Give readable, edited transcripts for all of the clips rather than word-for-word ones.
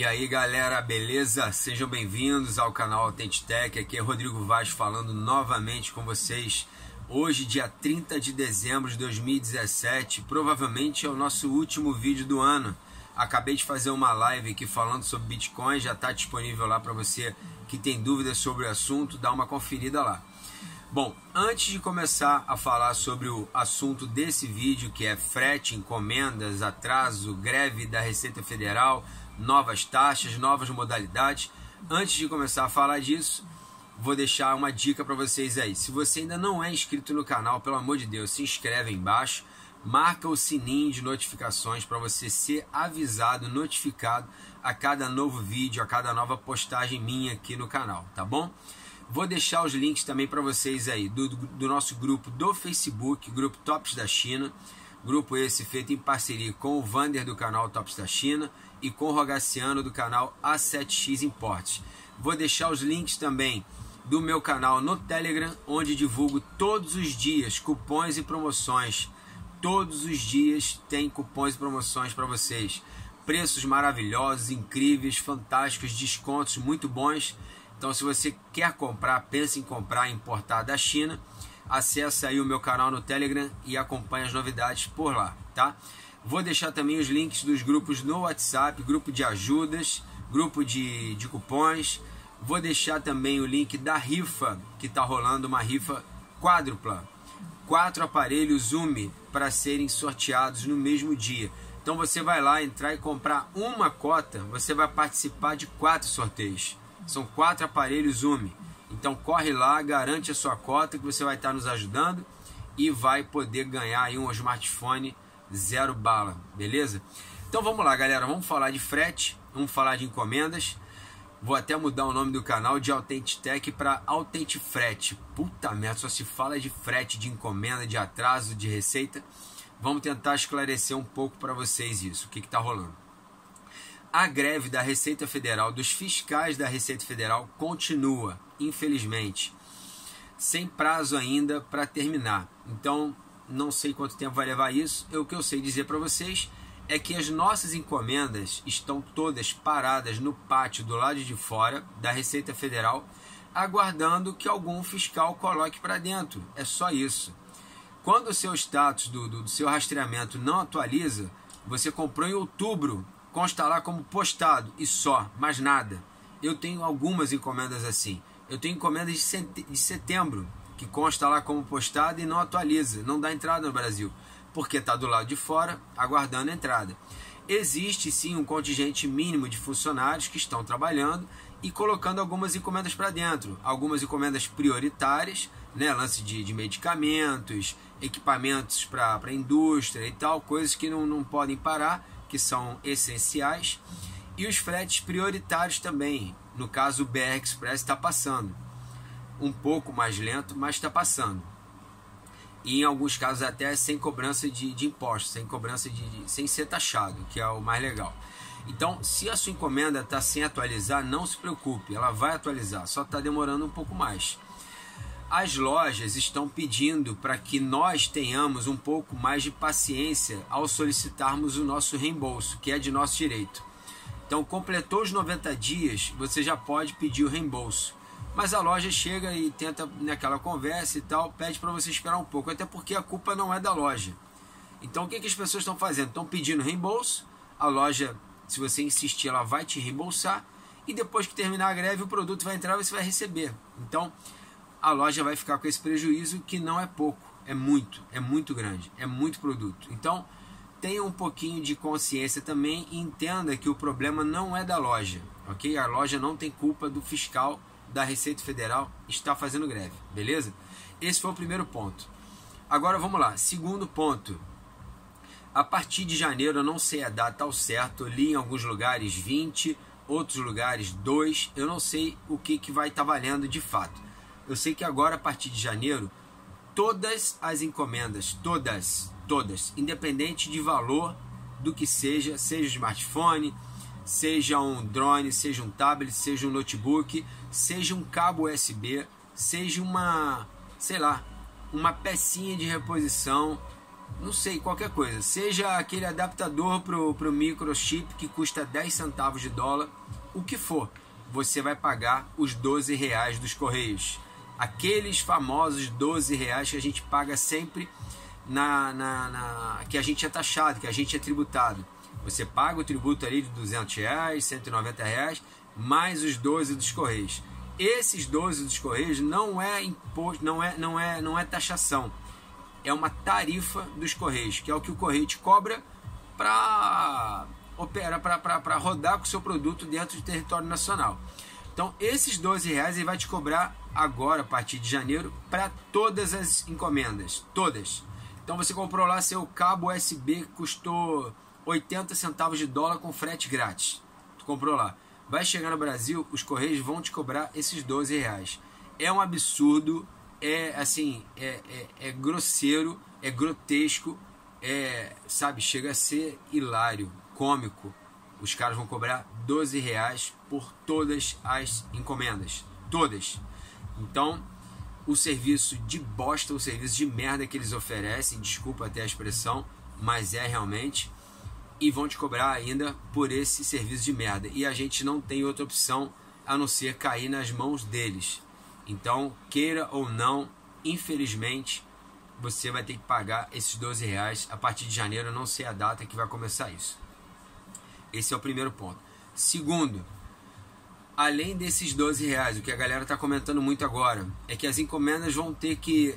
E aí galera, beleza? Sejam bem-vindos ao canal AuthentiTech. Aqui é Rodrigo Vaz falando novamente com vocês. Hoje, dia 30 de dezembro de 2017, provavelmente é o nosso último vídeo do ano. Acabei de fazer uma live aqui falando sobre Bitcoin, já está disponível lá para você que tem dúvidas sobre o assunto, dá uma conferida lá. Bom, antes de começar a falar sobre o assunto desse vídeo, que é frete, encomendas, atraso, greve da Receita Federal, novas taxas, novas modalidades, antes de começar a falar disso, vou deixar uma dica para vocês aí. Se você ainda não é inscrito no canal, pelo amor de Deus, se inscreve aí embaixo, marca o sininho de notificações para você ser avisado, notificado a cada novo vídeo, a cada nova postagem minha aqui no canal, tá bom? Vou deixar os links também para vocês aí do nosso grupo do Facebook, grupo Tops da China, grupo esse feito em parceria com o Vander do canal Tops da China e com o Rogaciano do canal A7X Import. Vou deixar os links também do meu canal no Telegram, onde divulgo todos os dias cupons e promoções. Todos os dias tem cupons e promoções para vocês. Preços maravilhosos, incríveis, fantásticos, descontos muito bons. Então, se você quer comprar, pensa em comprar e importar da China, acessa aí o meu canal no Telegram e acompanha as novidades por lá, tá? Vou deixar também os links dos grupos no WhatsApp, grupo de ajudas, grupo de cupons. Vou deixar também o link da rifa, que está rolando uma rifa quádrupla. 4 aparelhos UMI para serem sorteados no mesmo dia. Então, você vai lá entrar e comprar uma cota, você vai participar de 4 sorteios. São 4 aparelhos UMI, então corre lá, garante a sua cota que você vai estar nos ajudando e vai poder ganhar aí um smartphone zero bala, beleza? Então vamos lá galera, vamos falar de frete, vamos falar de encomendas, vou até mudar o nome do canal de AuthentiTech para AuthentiFrete, puta merda, só se fala de frete, de encomenda, de atraso, de receita, vamos tentar esclarecer um pouco para vocês isso, o que está rolando. A greve da Receita Federal, dos fiscais da Receita Federal, continua, infelizmente, sem prazo ainda para terminar. Então, não sei quanto tempo vai levar isso. O que eu sei dizer para vocês é que as nossas encomendas estão todas paradas no pátio do lado de fora da Receita Federal, aguardando que algum fiscal coloque para dentro. É só isso. Quando o seu status do seu rastreamento não atualiza, você comprou em outubro, consta lá como postado e só, mais nada. Eu tenho algumas encomendas assim. Eu tenho encomendas de setembro, que consta lá como postado e não atualiza, não dá entrada no Brasil, porque está do lado de fora, aguardando a entrada. Existe sim um contingente mínimo de funcionários que estão trabalhando e colocando algumas encomendas para dentro, algumas encomendas prioritárias, né, lance de medicamentos, equipamentos para a indústria e tal, coisas que não podem parar, que são essenciais, e os fretes prioritários também, no caso o BR Express está passando, um pouco mais lento, mas está passando, e em alguns casos até sem cobrança de impostos, sem cobrança sem ser taxado, que é o mais legal. Então, se a sua encomenda está sem atualizar, não se preocupe, ela vai atualizar, só está demorando um pouco mais. As lojas estão pedindo para que nós tenhamos um pouco mais de paciência ao solicitarmos o nosso reembolso, que é de nosso direito. Então, completou os 90 dias, você já pode pedir o reembolso. Mas a loja chega e tenta, naquela conversa e tal, pede para você esperar um pouco, até porque a culpa não é da loja. Então, o que as pessoas estão fazendo? Estão pedindo reembolso, a loja, se você insistir, ela vai te reembolsar, e depois que terminar a greve, o produto vai entrar e você vai receber. Então, a loja vai ficar com esse prejuízo que não é pouco, é muito grande, é muito produto. Então, tenha um pouquinho de consciência também e entenda que o problema não é da loja, ok? A loja não tem culpa do fiscal da Receita Federal estar fazendo greve, beleza? Esse foi o primeiro ponto. Agora vamos lá, segundo ponto. A partir de janeiro, eu não sei a data ao certo, eu li em alguns lugares 20, outros lugares 2, eu não sei o que vai estar valendo de fato. Eu sei que agora, a partir de janeiro, todas as encomendas, todas, independente de valor do que seja, seja smartphone, seja um drone, seja um tablet, seja um notebook, seja um cabo USB, seja uma, sei lá, uma pecinha de reposição, não sei, qualquer coisa, seja aquele adaptador pro microchip que custa 10 centavos de dólar, o que for, você vai pagar os 12 reais dos Correios. Aqueles famosos 12 reais que a gente paga sempre, que a gente é taxado, que a gente é tributado. Você paga o tributo ali de 200 reais, 190 reais, mais os 12 dos Correios. Esses 12 dos Correios não é imposto, não é taxação. É uma tarifa dos Correios, que é o que o Correio te cobra para rodar com o seu produto dentro do território nacional. Então, esses 12 reais ele vai te cobrar agora, a partir de janeiro, para todas as encomendas, todas. Então, você comprou lá seu cabo USB que custou 80 centavos de dólar com frete grátis. Tu comprou lá. Vai chegar no Brasil, os Correios vão te cobrar esses 12 reais. É um absurdo, é grosseiro, é grotesco, sabe, chega a ser hilário, cômico. Os caras vão cobrar 12 reais por todas as encomendas, todas. Então, o serviço de bosta, o serviço de merda que eles oferecem, desculpa até a expressão, mas é realmente... E vão te cobrar ainda por esse serviço de merda. E a gente não tem outra opção a não ser cair nas mãos deles. Então, queira ou não, infelizmente, você vai ter que pagar esses 12 reais a partir de janeiro. Eu não sei a data que vai começar isso. Esse é o primeiro ponto. Segundo, além desses 12 reais, o que a galera está comentando muito agora, é que as encomendas vão ter que...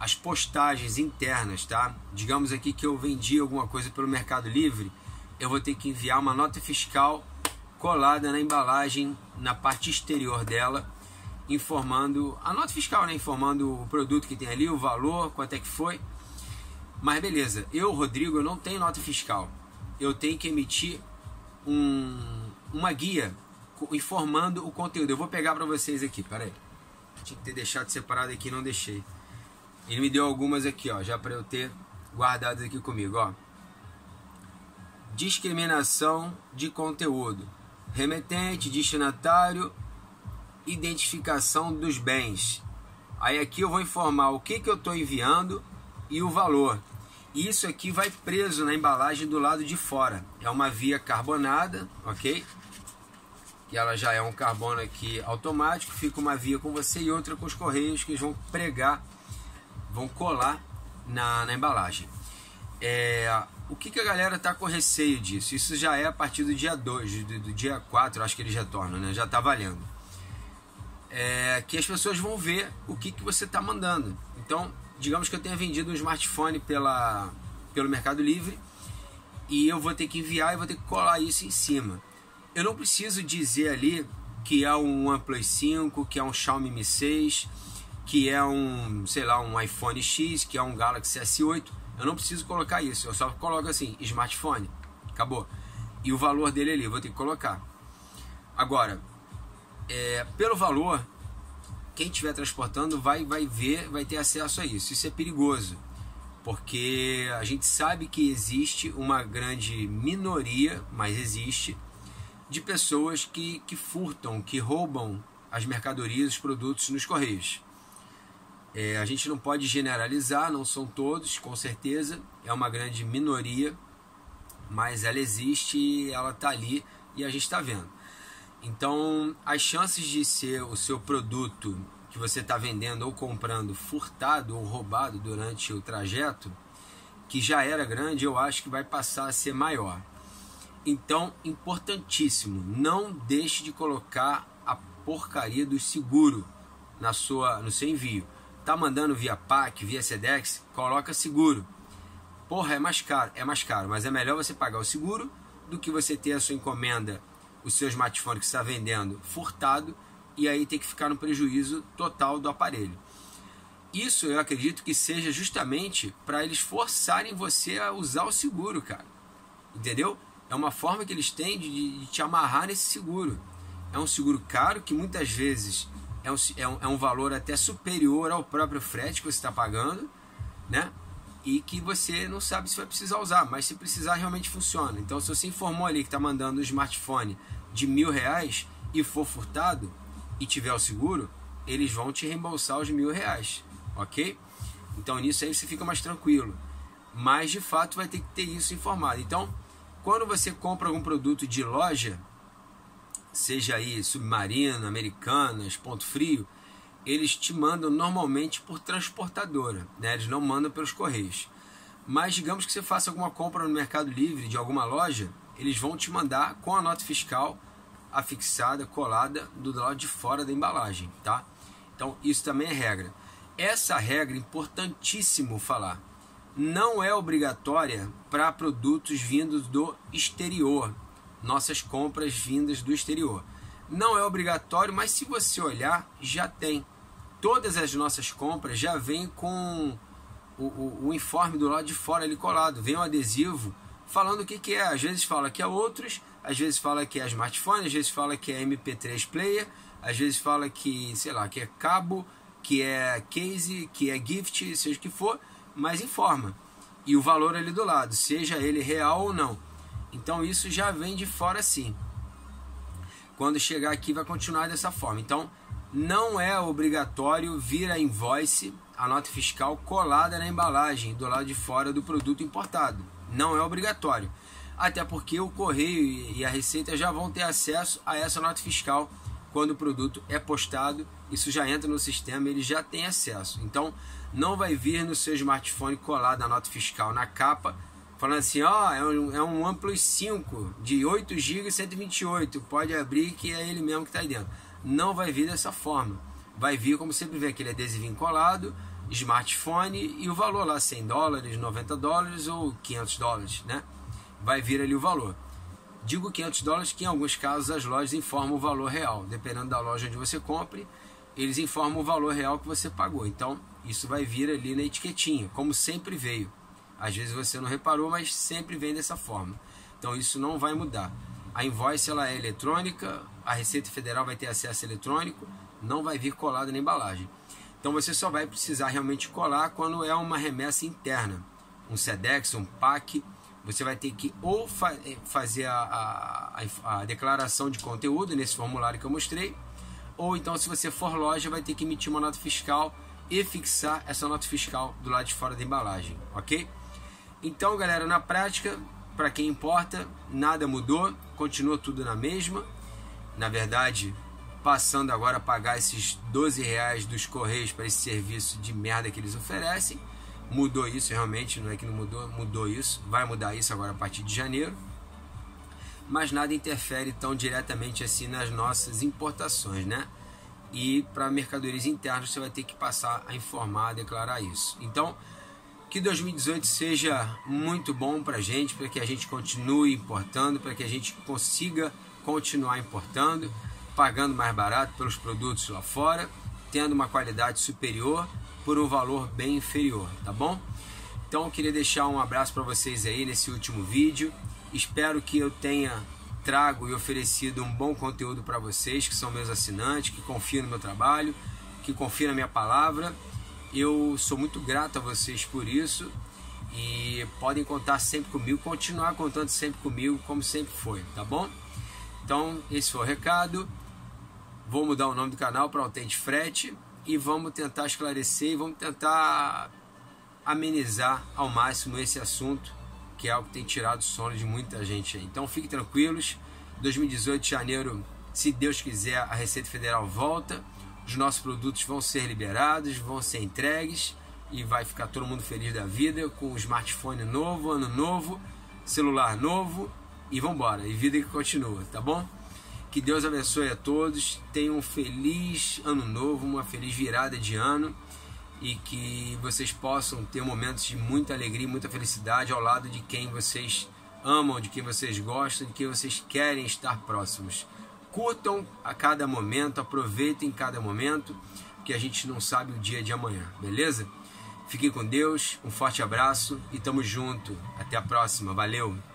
as postagens internas, tá? Digamos aqui que eu vendi alguma coisa pelo Mercado Livre, eu vou ter que enviar uma nota fiscal colada na embalagem, na parte exterior dela, informando a nota fiscal, né? Informando o produto que tem ali, o valor, quanto é que foi. Mas beleza, eu, Rodrigo, eu não tenho nota fiscal. Eu tenho que emitir uma guia informando o conteúdo. Eu vou pegar para vocês aqui, peraí. Tinha que ter deixado separado aqui, não deixei. Ele me deu algumas aqui, ó, já para eu ter guardadas aqui comigo, ó. Discriminação de conteúdo. Remetente, destinatário, identificação dos bens. Aí aqui eu vou informar o que eu estou enviando e o valor. Isso aqui vai preso na embalagem do lado de fora. É uma via carbonada, ok? E ela já é um carbono aqui automático. Fica uma via com você e outra com os Correios, que eles vão pregar, vão colar na embalagem. O que a galera tá com receio disso? Isso já é a partir do dia 2, do dia 4, acho que eles retornam, né? Já tá valendo. Que as pessoas vão ver o que você tá mandando. Então, digamos que eu tenha vendido um smartphone pelo Mercado Livre e eu vou ter que enviar e vou ter que colar isso em cima. Eu não preciso dizer ali que é um OnePlus 5, que é um Xiaomi Mi6, que é um, sei lá, um iPhone X, que é um Galaxy S8, eu não preciso colocar isso, eu só coloco assim, smartphone, acabou. E o valor dele ali, eu vou ter que colocar. Agora, pelo valor, quem estiver transportando vai ver, vai ter acesso a isso. Isso é perigoso, porque a gente sabe que existe uma grande minoria, mas existe, de pessoas que furtam, que roubam as mercadorias, os produtos nos Correios. A gente não pode generalizar, não são todos, com certeza, é uma grande minoria, mas ela existe, ela está ali e a gente está vendo. Então, as chances de ser o seu produto que você está vendendo ou comprando furtado ou roubado durante o trajeto, que já era grande, eu acho que vai passar a ser maior. Então, importantíssimo, não deixe de colocar a porcaria do seguro no seu envio. Tá mandando via PAC, via SEDEX, coloca seguro. Porra, é mais caro, mas é melhor você pagar o seguro do que você ter a sua encomenda, o seu smartphone que está vendendo furtado e aí ter que ficar no prejuízo total do aparelho. Isso eu acredito que seja justamente para eles forçarem você a usar o seguro, cara. Entendeu? É uma forma que eles têm de te amarrar nesse seguro. É um seguro caro que muitas vezes... É um valor até superior ao próprio frete que você está pagando, né? E que você não sabe se vai precisar usar, mas se precisar realmente funciona. Então, se você informou ali que está mandando um smartphone de R$1.000 e for furtado e tiver o seguro, eles vão te reembolsar os R$1.000, ok? Então, nisso aí você fica mais tranquilo. mas de fato vai ter que ter isso informado. Então, quando você compra algum produto de loja, seja aí submarino, americanas, ponto frio, eles te mandam normalmente por transportadora, né? Eles não mandam pelos correios. Mas digamos que você faça alguma compra no Mercado Livre de alguma loja, eles vão te mandar com a nota fiscal afixada, colada do lado de fora da embalagem, tá? Então isso também é regra. Essa regra é importantíssimo falar. Não é obrigatória para produtos vindos do exterior, nossas compras vindas do exterior. Não é obrigatório, mas se você olhar, já tem. Todas as nossas compras já vêm com o informe do lado de fora ali colado, vem um adesivo falando o que que é. Às vezes fala que é outros, às vezes fala que é smartphone, às vezes fala que é MP3 player, às vezes fala que, sei lá, que é cabo, que é case, que é gift, seja o que for, mas informa. E o valor ali do lado, seja ele real ou não. Então isso já vem de fora sim. Quando chegar aqui vai continuar dessa forma. Então, não é obrigatório vir a invoice, a nota fiscal colada na embalagem do lado de fora do produto importado. Não é obrigatório. Até porque o correio e a Receita já vão ter acesso a essa nota fiscal quando o produto é postado. Isso já entra no sistema, ele já tem acesso. Então, não vai vir no seu smartphone colada a nota fiscal na capa, falando assim, ó, é um OnePlus 5 de 8 GB e 128, pode abrir que é ele mesmo que está aí dentro. Não vai vir dessa forma. Vai vir, como sempre vê, aquele adesivinho colado, smartphone e o valor lá, 100 dólares, 90 dólares ou 500 dólares, né? Vai vir ali o valor. Digo 500 dólares que em alguns casos as lojas informam o valor real. Dependendo da loja onde você compre, eles informam o valor real que você pagou. Então, isso vai vir ali na etiquetinha, como sempre veio. Às vezes você não reparou, mas sempre vem dessa forma. Então isso não vai mudar. A invoice ela é eletrônica, a Receita Federal vai ter acesso eletrônico, não vai vir colada na embalagem. Então você só vai precisar realmente colar quando é uma remessa interna. Um SEDEX, um PAC, você vai ter que ou fazer a declaração de conteúdo nesse formulário que eu mostrei, ou então se você for loja vai ter que emitir uma nota fiscal e fixar essa nota fiscal do lado de fora da embalagem, ok? Então, galera, na prática, para quem importa, nada mudou, continua tudo na mesma. Na verdade, passando agora a pagar esses R$12 dos Correios para esse serviço de merda que eles oferecem. Mudou isso realmente, não é que não mudou, mudou isso. Vai mudar isso agora a partir de janeiro. Mas nada interfere tão diretamente assim nas nossas importações, né? E para mercadorias internas você vai ter que passar a informar, a declarar isso. Então, que 2018 seja muito bom para a gente, para que a gente continue importando, para que a gente consiga continuar importando, pagando mais barato pelos produtos lá fora, tendo uma qualidade superior por um valor bem inferior, tá bom? Então eu queria deixar um abraço para vocês aí nesse último vídeo. Espero que eu tenha trago e oferecido um bom conteúdo para vocês, que são meus assinantes, que confiam no meu trabalho, que confiam na minha palavra. Eu sou muito grato a vocês por isso e podem contar sempre comigo, continuar contando sempre comigo, como sempre foi, tá bom? Então, esse foi o recado. Vou mudar o nome do canal para Autente Frete e vamos tentar esclarecer e vamos tentar amenizar ao máximo esse assunto, que é algo que tem tirado o sono de muita gente aí. Então, fiquem tranquilos. 2018, janeiro, se Deus quiser, a Receita Federal volta. Os nossos produtos vão ser liberados, vão ser entregues e vai ficar todo mundo feliz da vida com o smartphone novo, ano novo, celular novo e vambora, e vida que continua, tá bom? Que Deus abençoe a todos, tenham um feliz ano novo, uma feliz virada de ano e que vocês possam ter momentos de muita alegria, muita felicidade ao lado de quem vocês amam, de quem vocês gostam, de quem vocês querem estar próximos. Curtam a cada momento, aproveitem cada momento, porque a gente não sabe o dia de amanhã, beleza? Fiquem com Deus, um forte abraço e tamo junto. Até a próxima, valeu!